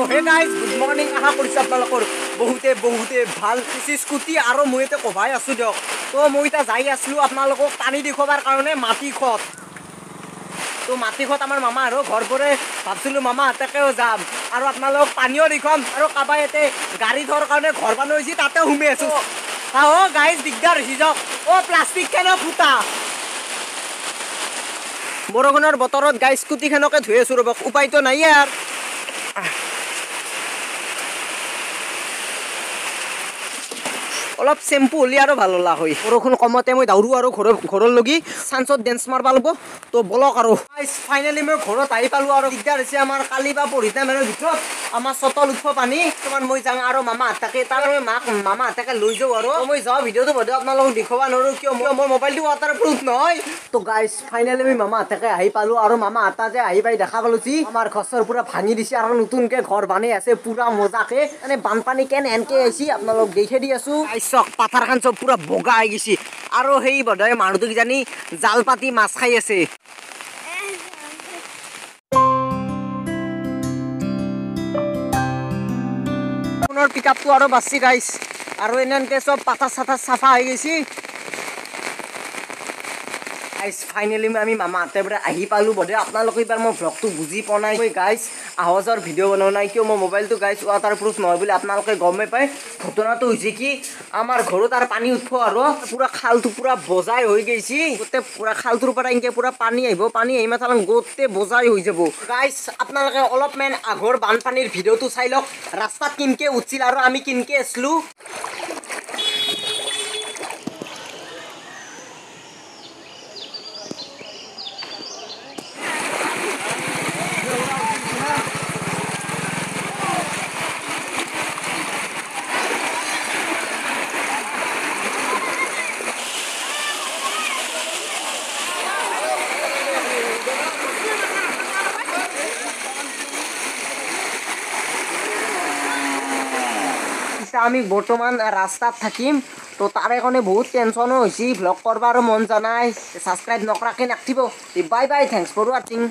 तो hey guys good morning. आशा कर बहुते बहुते भल स्कूटी और मैं कबाई आसो दो तो मैं इतना जाइ अपना पानी देखबार कारण माटी खत तो माटी खत आम मामा घर पर भाई मामा तक जाम और अपना पानी देखम और कबाई गाड़ी धर कारण घर बनी ताते सुमे आसो हाँ गाइज दिगदार हो प्लास्टिक खान फुटा बरषुणर बतर गाय स्कूटी खानक धुए आसो रब उपाय तो नहीं यार अलग शेम्पू हल्ली और भल हल्ला बरखुण कमते मैं दौड़ो और घर घर लगी चान्स डेन्स मार लगभग तो बोलक और फाइनली मैं घर आई पालू और दिगदार से आम कल पढ़ीता मेरे भर आम चटल उठ पानी तुम्हारा मैं जाऊँ और मामा हाथाके तरह माक मामा हाथाके लै जाऊँ और मैं जाओ भिडिओ बहुत अपना देखा नो क्यों मोर मोबाइल तो वाटर प्रूफ नय तो गाइस फाइनली मैं मामा हाथाके पालू और मामा हाथा से आई पाई देखा पालू जी आम घर पूरा भांगी दी और नतुनके घर बनी आसे पूरा मजाके मैंने बानपानी केन एनके आई अपना देखे दी आसो चक पथार खान सब पूरा बगा आई गई और बधाई मानुटो किजानी जाल पाती माछ खाई आसे पिकअप तो और बासी गाइस और इनके सब पथार सथार साफा हो गई गाइस फाइनली मैं मामा हाथाके पालू बधे अपना मैं ब्लग तो बुझी पा ना गाइस आवाज और भिडिओ बनाओ ना क्यों मैं मोबाइल तो गाइस वाटर प्रूफ ना अपने गमे पाए घटना तो आम घर और पानी उठब और पूरा खाल तो पूरा बजाय हो गई गोटे पूरा खाल इनके पूरा पानी माथा गोटे बजाय हो जाब गाइस अपने अलपमान आगर बानपानी भिडिओ तो चाई लक रास्ता किनके उठल और आम किनके आसलू आमी बर्तमान रास्ता थकिम तो तारे कारण बहुत टेंशन हो ब्लग करवार मन जाना सब्सक्राइब नकराके नाथिब bye bye thanks for watching.